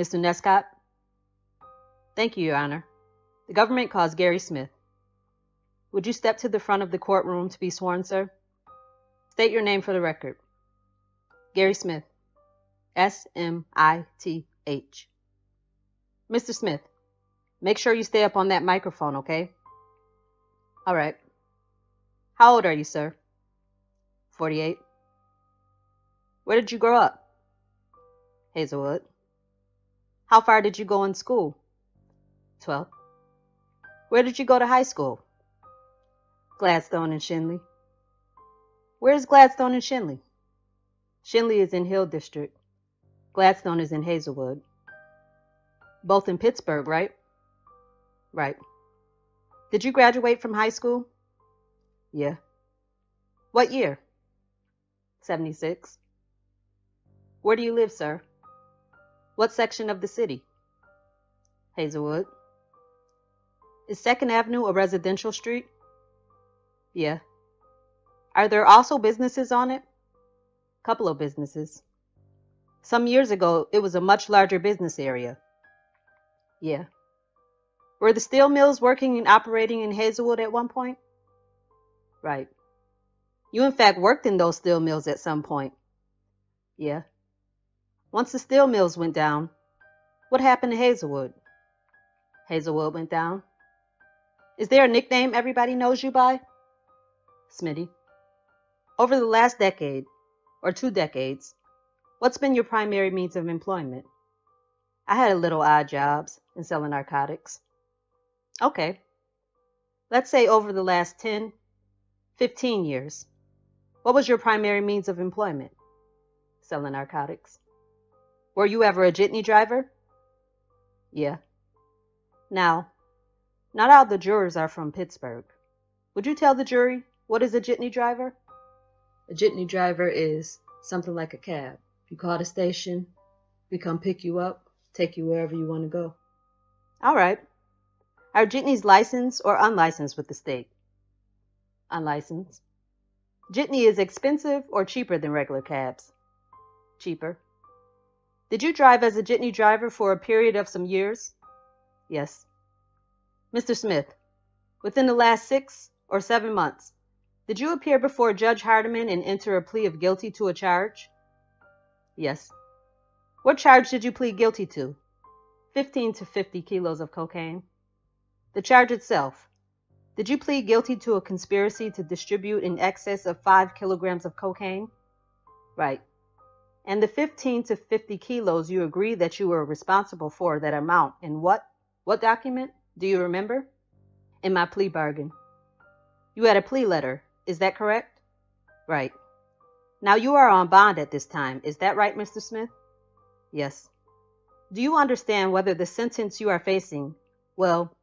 Mr. Nescott? Thank you, Your Honor. The government calls Gary Smith. Would you step to the front of the courtroom to be sworn, sir? State your name for the record. Gary Smith. S-M-I-T-H. Mr. Smith, make sure you stay up on that microphone, okay? All right. How old are you, sir? 48. Where did you grow up? Hazelwood. How far did you go in school? 12. Where did you go to high school? Gladstone and Shinley. Where is Gladstone and Shinley? Shinley is in Hill District. Gladstone is in Hazelwood. Both in Pittsburgh, right? Right. Did you graduate from high school? Yeah. What year? 76. Where do you live, sir? What section of the city? Hazelwood. Is 2nd Avenue a residential street? Yeah. Are there also businesses on it? Couple of businesses. Some years ago, it was a much larger business area. Yeah. Were the steel mills working and operating in Hazelwood at one point? Right. You, in fact, worked in those steel mills at some point. Yeah. Once the steel mills went down, what happened to Hazelwood? Hazelwood went down. Is there a nickname everybody knows you by? Smitty. Over the last decade, or 2 decades, what's been your primary means of employment? I had a little odd jobs and selling narcotics. Okay. Let's say over the last 10, 15 years, what was your primary means of employment? Selling narcotics. Were you ever a Jitney driver? Yeah. Now, not all the jurors are from Pittsburgh. Would you tell the jury what is a Jitney driver? A Jitney driver is something like a cab. You call the station, we come pick you up, take you wherever you want to go. All right. Are Jitneys licensed or unlicensed with the state? Unlicensed. Jitney is expensive or cheaper than regular cabs? Cheaper. Did you drive as a Jitney driver for a period of some years? Yes. Mr. Smith, within the last 6 or 7 months, did you appear before Judge Hardiman and enter a plea of guilty to a charge? Yes. What charge did you plead guilty to? 15 to 50 kilos of cocaine. The charge itself. Did you plead guilty to a conspiracy to distribute in excess of 5 kilograms of cocaine? Right. And the 15 to 50 kilos you agree that you were responsible for that amount in what document? Do you remember? In my plea bargain. You had a plea letter. Is that correct? Right. Now you are on bond at this time. Is that right, Mr. Smith? Yes. Do you understand whether the sentence you are facing, well,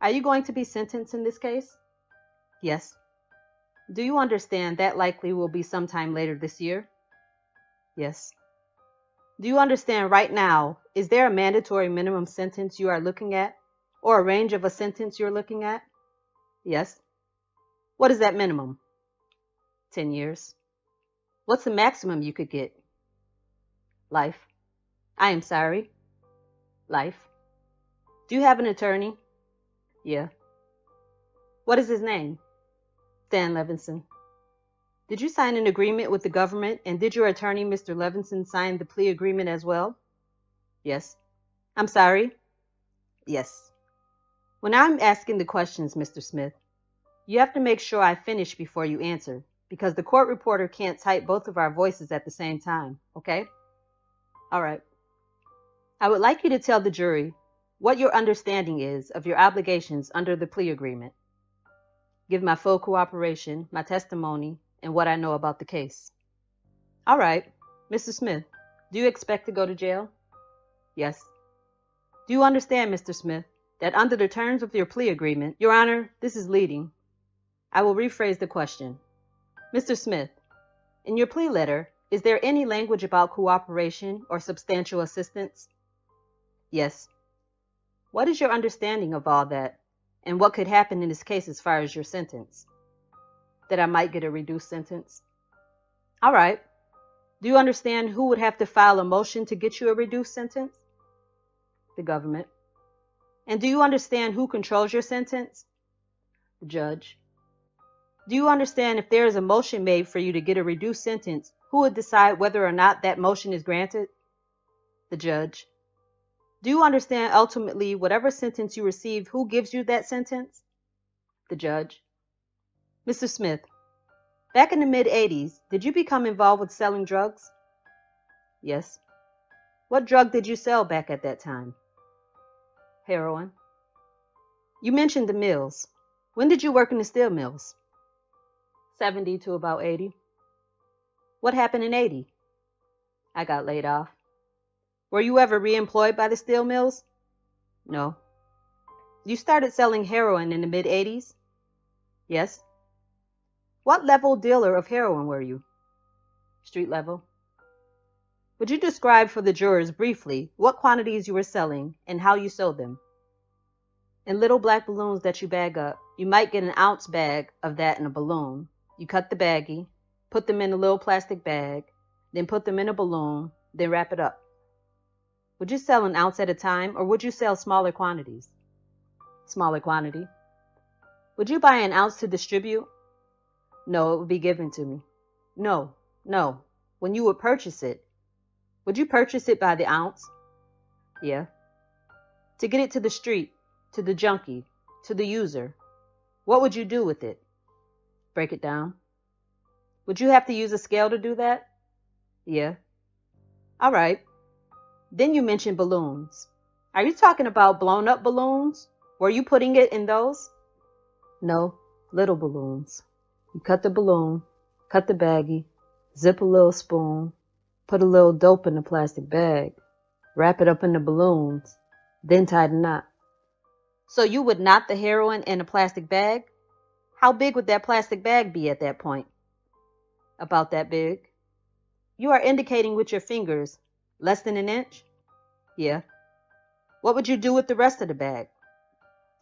are you going to be sentenced in this case? Yes. Do you understand that likely will be sometime later this year? Yes. Do you understand right now, is there a mandatory minimum sentence you are looking at, or a range of a sentence you're looking at? Yes. What is that minimum? 10 years. What's the maximum you could get? Life. I am sorry. Life. Do you have an attorney? Yeah. What is his name? Dan Levinson. Did you sign an agreement with the government, and did your attorney, Mr. Levinson, sign the plea agreement as well? Yes. I'm sorry? Yes. When I'm asking the questions, Mr. Smith, you have to make sure I finish before you answer, because the court reporter can't type both of our voices at the same time, okay? All right. I would like you to tell the jury what your understanding is of your obligations under the plea agreement. Give my full cooperation, my testimony, and what I know about the case. All right. Mr. Smith, do you expect to go to jail? Yes. Do you understand, Mr. Smith, that under the terms of your plea agreement, Your Honor, this is leading. I will rephrase the question. Mr. Smith, in your plea letter, is there any language about cooperation or substantial assistance? Yes. What is your understanding of all that, and what could happen in this case as far as your sentence? That I might get a reduced sentence? All right. Do you understand who would have to file a motion to get you a reduced sentence? the government. And do you understand who controls your sentence? The judge. Do you understand if there is a motion made for you to get a reduced sentence, who would decide whether or not that motion is granted? The judge. Do you understand ultimately whatever sentence you receive, who gives you that sentence? The judge. Mr. Smith, back in the mid-'80s, did you become involved with selling drugs? Yes. What drug did you sell back at that time? Heroin. You mentioned the mills. When did you work in the steel mills? 70 to about 80. What happened in 80? I got laid off. Were you ever re-employed by the steel mills? No. You started selling heroin in the mid-'80s? Yes. What level dealer of heroin were you? Street level. Would you describe for the jurors briefly what quantities you were selling and how you sold them? In little black balloons that you bag up, you might get an ounce bag of that in a balloon. You cut the baggie, put them in a little plastic bag, then put them in a balloon, then wrap it up. Would you sell an ounce at a time, or would you sell smaller quantities? Smaller quantity. Would you buy an ounce to distribute? No, it would be given to me. No. When you would purchase it, would you purchase it by the ounce? Yeah. To get it to the street, to the junkie, to the user, what would you do with it? Break it down. Would you have to use a scale to do that? Yeah. All right. Then you mentioned balloons. Are you talking about blown up balloons? Were you putting it in those? No, little balloons. You cut the balloon, cut the baggie, zip a little spoon, put a little dope in the plastic bag, wrap it up in the balloons, then tie the knot. So you would knot the heroin in a plastic bag? How big would that plastic bag be at that point? About that big. You are indicating with your fingers less than an inch? Yeah. What would you do with the rest of the bag?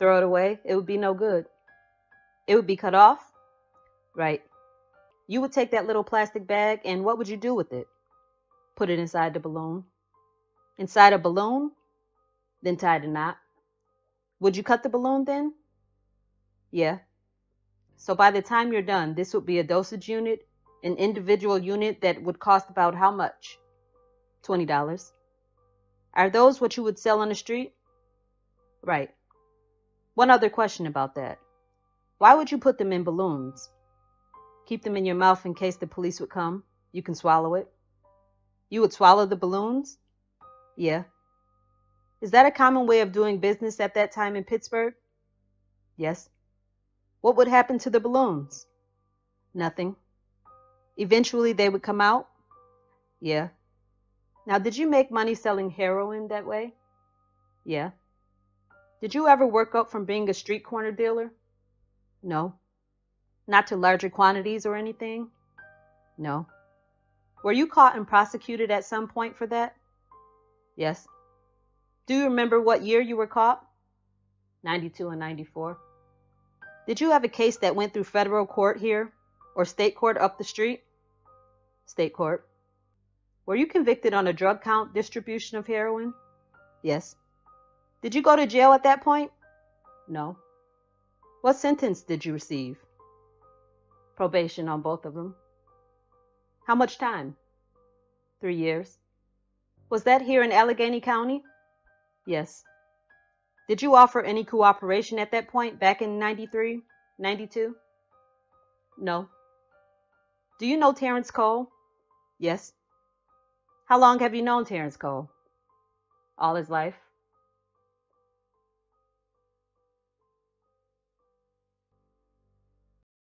Throw it away. It would be no good. It would be cut off? Right. You would take that little plastic bag and what would you do with it? Put it inside the balloon. Inside a balloon? Then tie the knot. Would you cut the balloon then? Yeah. So by the time you're done, this would be a dosage unit, an individual unit that would cost about how much? $20. Are those what you would sell on the street? Right. One other question about that. Why would you put them in balloons? Keep them in your mouth in case the police would come. You can swallow it. You would swallow the balloons? Yeah. Is that a common way of doing business at that time in Pittsburgh? Yes. What would happen to the balloons? Nothing. Eventually they would come out? Yeah. Now, did you make money selling heroin that way? Yeah. Did you ever work up from being a street corner dealer? No. Not to larger quantities or anything? No. Were you caught and prosecuted at some point for that? Yes. Do you remember what year you were caught? 92 and 94. Did you have a case that went through federal court here or state court up the street? State court. Were you convicted on a drug count distribution of heroin? Yes. Did you go to jail at that point? No. What sentence did you receive? Probation on both of them. How much time? 3 years. Was that here in Allegheny County? Yes. Did you offer any cooperation at that point back in 93, 92? No. Do you know Terrance Cole? Yes. How long have you known Terrance Cole? All his life.